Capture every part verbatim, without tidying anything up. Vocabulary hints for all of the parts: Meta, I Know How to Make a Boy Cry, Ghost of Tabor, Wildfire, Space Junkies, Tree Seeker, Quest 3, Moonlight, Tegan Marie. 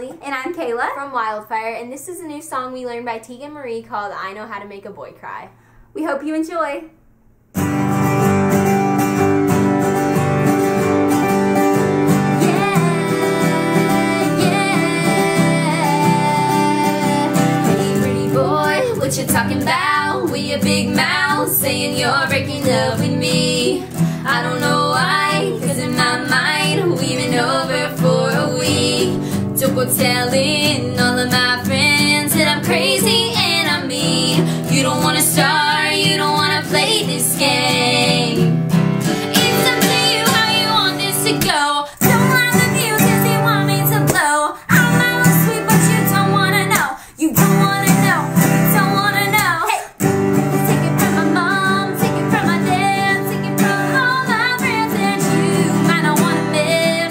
And I'm Kayla from Wildfire, and this is a new song we learned by Tegan Marie called I Know How to Make a Boy Cry. We hope you enjoy! Yeah, yeah. Hey pretty boy, what you talking about? With your big mouth saying you're breaking up with me. I don't know why, cause in my mind we've been over for a week. Don't go telling all of my friends that I'm crazy and I'm me. You don't wanna start, you don't wanna play this game. It's up to you how you want this to go. Don't lie with you cause you want me to blow. I'm not real sweet but you don't wanna know. You don't wanna know, you don't wanna know. Hey. Take it from my mom, take it from my dad, take it from all my friends that you might not wanna miss me.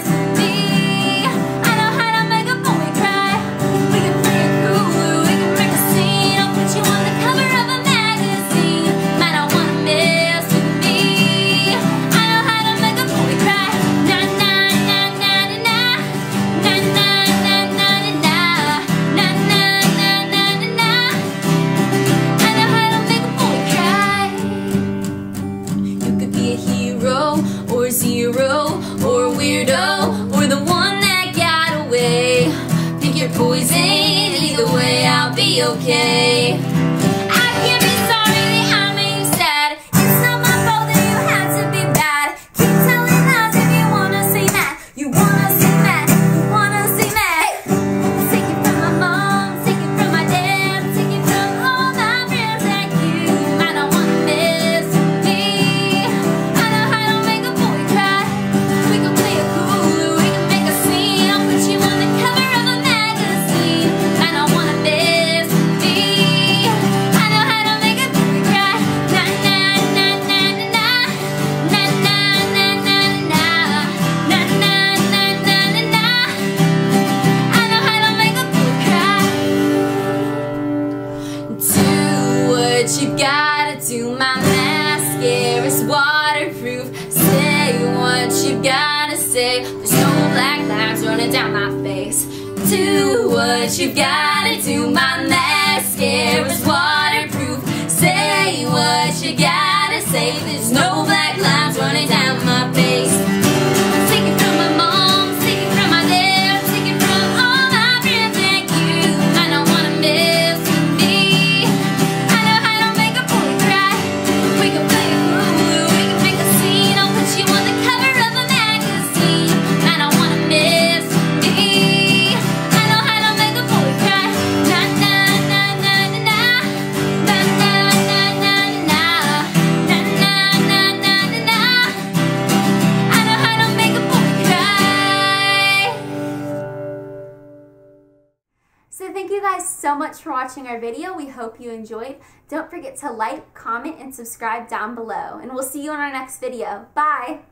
Zero or weirdo or the one that got away. Think you're poison, either way I'll be okay. I can't be sorry that I made you sad. It's not my fault that you had to be bad. Keep telling lies if you wanna say that. You wanna say that, you wanna say that. Take it from my mom, take it from my dad, take it from all my friends that you might not wanna miss me. I know how to make a boy cry. We can play it cool, we can make a scene. I'll put you on the cover of a magazine. I don't wanna miss me. I know how to make a boy cry. Na na na na na na na na na na na na na na na na. I know how to make a boy cry. Do what you gotta do. My mascara's waterproof. Say what you gotta say. There's no black lines running down my face. Do what you gotta do. My mascara's waterproof. Say what you gotta say. There's no black lines running down my face. Take it from my mom, take it from my dad, take it from all my friends. Thank you. I don't wanna miss me. I know how to make a boy cry. We can play a fool, we can make a scene. I'll put you on the cover of a magazine. I don't wanna miss me. I know how to make a boy cry. Na na na na na na na na na na na na na na na na. I know how to make a boy cry. So thank you guys so much for watching our video. We hope you enjoyed. Don't forget to like, comment, and subscribe down below. And we'll see you in our next video. Bye!